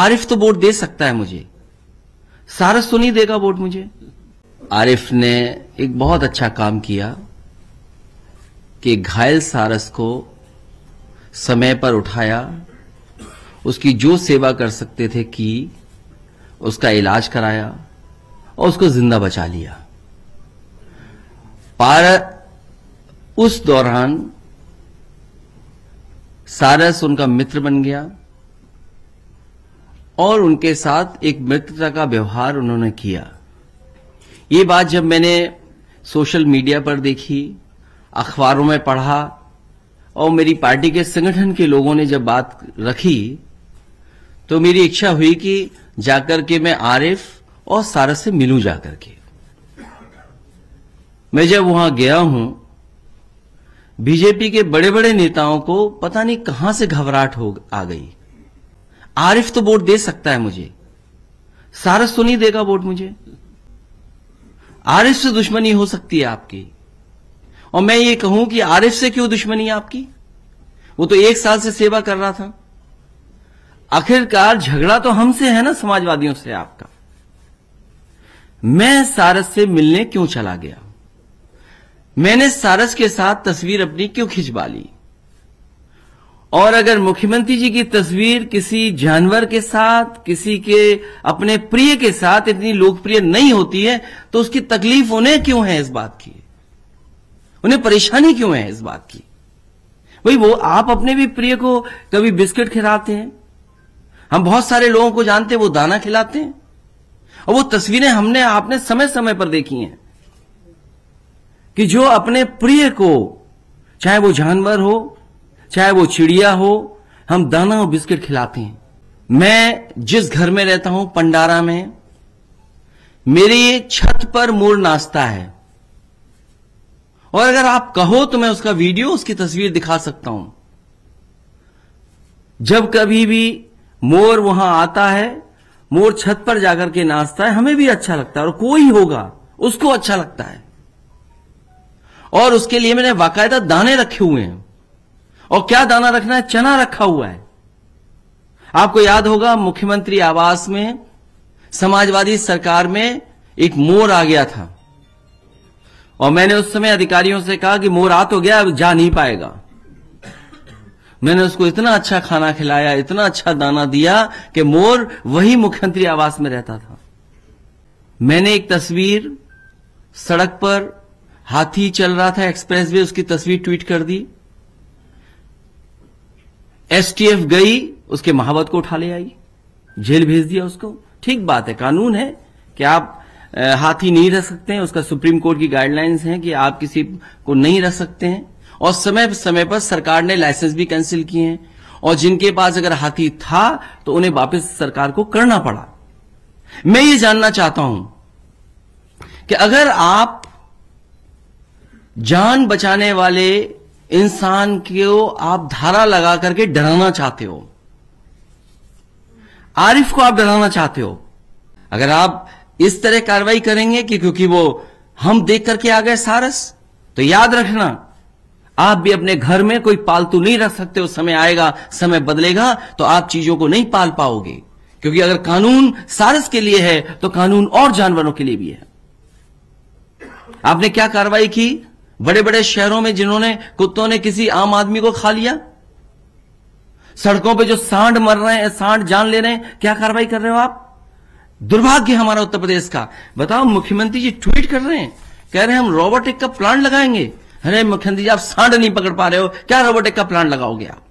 आरिफ तो वोट दे सकता है मुझे, सारस तो नहीं देगा वोट मुझे। आरिफ ने एक बहुत अच्छा काम किया कि घायल सारस को समय पर उठाया, उसकी जो सेवा कर सकते थे की, उसका इलाज कराया और उसको जिंदा बचा लिया। उस दौरान सारस उनका मित्र बन गया और उनके साथ एक मित्रता का व्यवहार उन्होंने किया। ये बात जब मैंने सोशल मीडिया पर देखी, अखबारों में पढ़ा और मेरी पार्टी के संगठन के लोगों ने जब बात रखी, तो मेरी इच्छा हुई कि जाकर के मैं आरिफ और सारस से मिलूं जाकर के। मैं जब वहां गया हूं, बीजेपी के बड़े बड़े नेताओं को पता नहीं कहां से घबराहट आ गई। आरिफ तो वोट दे सकता है मुझे, सारस तो नहीं देगा वोट मुझे। आरिफ से दुश्मनी हो सकती है आपकी, और मैं ये कहूं कि आरिफ से क्यों दुश्मनी है आपकी? वो तो 1 साल से सेवा कर रहा था। आखिरकार झगड़ा तो हमसे है ना, समाजवादियों से आपका। मैं सारस से मिलने क्यों चला गया? मैंने सारस के साथ तस्वीर अपनी क्यों खिंचवा ली? और अगर मुख्यमंत्री जी की तस्वीर किसी जानवर के साथ, किसी के अपने प्रिय के साथ इतनी लोकप्रिय नहीं होती है, तो उसकी तकलीफ उन्हें क्यों है इस बात की? उन्हें परेशानी क्यों है इस बात की? भाई वो आप अपने भी प्रिय को कभी बिस्किट खिलाते हैं, हम बहुत सारे लोगों को जानते हैं वो दाना खिलाते हैं, और वो तस्वीरें हमने आपने समय समय पर देखी हैं कि जो अपने प्रिय को, चाहे वो जानवर हो चाहे वो चिड़िया हो, हम दाना और बिस्किट खिलाते हैं। मैं जिस घर में रहता हूं पंडारा में, मेरी छत पर मोर नाचता है, और अगर आप कहो तो मैं उसका वीडियो, उसकी तस्वीर दिखा सकता हूं। जब कभी भी मोर वहां आता है, मोर छत पर जाकर के नाचता है, हमें भी अच्छा लगता है और कोई होगा उसको अच्छा लगता है। और उसके लिए मैंने बाकायदा दाने रखे हुए हैं, और क्या दाना रखना है, चना रखा हुआ है। आपको याद होगा मुख्यमंत्री आवास में समाजवादी सरकार में एक मोर आ गया था, और मैंने उस समय अधिकारियों से कहा कि मोर आ तो गया, अब जा नहीं पाएगा। मैंने उसको इतना अच्छा खाना खिलाया, इतना अच्छा दाना दिया कि मोर वही मुख्यमंत्री आवास में रहता था। मैंने एक तस्वीर सड़क पर, हाथी चल रहा था एक्सप्रेस वे, उसकी तस्वीर ट्वीट कर दी। STF गई, उसके महावत को उठा ले आई, जेल भेज दिया उसको। ठीक बात है, कानून है कि आप हाथी नहीं रह सकते हैं, उसका सुप्रीम कोर्ट की गाइडलाइंस है कि आप किसी को नहीं रह सकते हैं, और समय समय पर सरकार ने लाइसेंस भी कैंसिल किए हैं, और जिनके पास अगर हाथी था तो उन्हें वापस सरकार को करना पड़ा। मैं ये जानना चाहता हूं कि अगर आप जान बचाने वाले इंसान को आप धारा लगा करके डराना चाहते हो, आरिफ को आप डराना चाहते हो, अगर आप इस तरह कार्रवाई करेंगे कि क्योंकि वो हम देख करके आ गए सारस, तो याद रखना आप भी अपने घर में कोई पालतू नहीं रख सकते हो। समय आएगा, समय बदलेगा, तो आप चीजों को नहीं पाल पाओगे, क्योंकि अगर कानून सारस के लिए है तो कानून और जानवरों के लिए भी है। आपने क्या कार्रवाई की बड़े बड़े शहरों में, जिन्होंने कुत्तों ने किसी आम आदमी को खा लिया? सड़कों पे जो सांड मर रहे हैं, सांड जान ले रहे हैं, क्या कार्रवाई कर रहे हो आप? दुर्भाग्य हमारा उत्तर प्रदेश का। बताओ, मुख्यमंत्री जी ट्वीट कर रहे हैं, कह रहे हैं हम रोबोटिक का प्लांट लगाएंगे। अरे मुख्यमंत्री जी, आप सांड नहीं पकड़ पा रहे हो, क्या रोबोटिक का प्लांट लगाओगे आप?